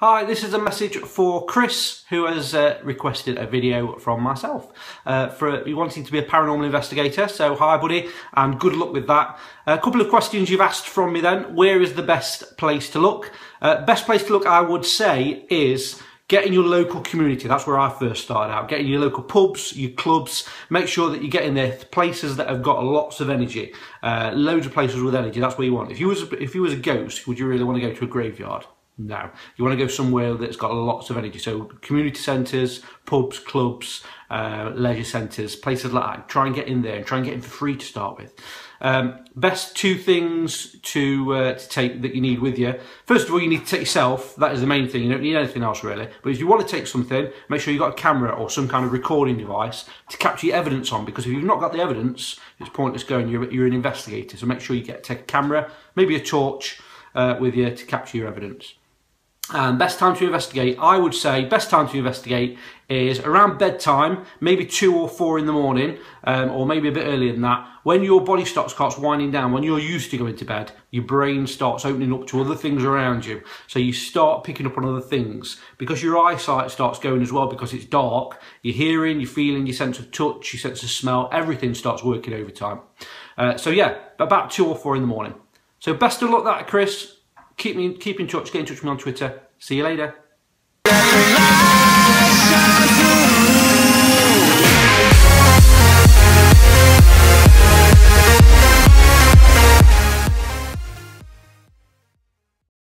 Hi, this is a message for Chris, who has requested a video from myself for wanting to be a paranormal investigator. So hi buddy, and good luck with that. A couple of questions you've asked from me then. Where is the best place to look? Best place to look, I would say, is get in your local community. That's where I first started out. Get in your local pubs, your clubs. Make sure that you get in there places that have got lots of energy. Loads of places with energy, that's what you want. If you was a ghost, would you really want to go to a graveyard? No. You want to go somewhere that's got lots of energy. So community centres, pubs, clubs, leisure centres, places like that. Try and get in there and try and get in for free to start with. Best two things to take that you need with you. First of all, you need to take yourself. That is the main thing. You don't need anything else really. But if you want to take something, make sure you've got a camera or some kind of recording device to capture your evidence on. Because if you've not got the evidence, it's pointless going. You're an investigator. So make sure you take a camera, maybe a torch with you to capture your evidence. And best time to investigate, I would say best time to investigate is around bedtime, maybe 2 or 4 in the morning, or maybe a bit earlier than that. When your body starts winding down, when you're used to going to bed, your brain starts opening up to other things around you. So you start picking up on other things. Because your eyesight starts going as well, because it's dark, your hearing, your feeling, your sense of touch, your sense of smell, everything starts working overtime. So yeah, about 2 or 4 in the morning. So best of luck with that, Chris. Keep in touch, get in touch with me on Twitter. See you later.